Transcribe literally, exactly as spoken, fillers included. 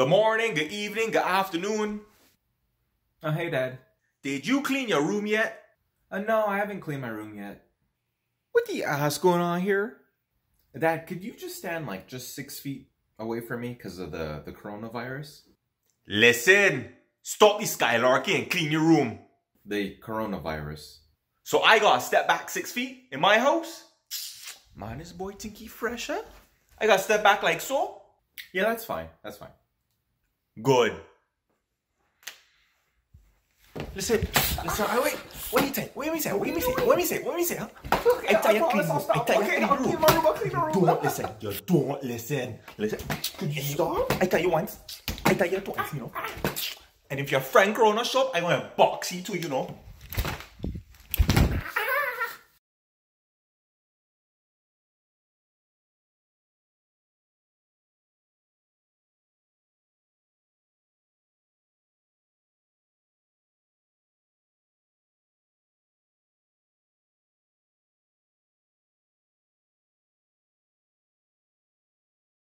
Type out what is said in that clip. Good morning, good evening, good afternoon. Oh, hey, Dad. Did you clean your room yet? Uh, no, I haven't cleaned my room yet. What the ass going on here? Dad, could you just stand like just six feet away from me because of the, the coronavirus? Listen, stop the skylarking and clean your room. The coronavirus. So I gotta step back six feet in my house? Man, this boy Tinky fresh, huh? I gotta step back like so? Yeah, that's fine. That's fine. Good. Listen, listen, I wait, wait a minute, wait a minute, wait a minute, wait a minute, wait a minute, huh? I tell you, clean room, I tell you, clean room. Don't listen, you don't listen. Listen, could you stop? I tell you once, I tell you twice, you know. And if your friend Corona shop, I'm gonna box you too, you know.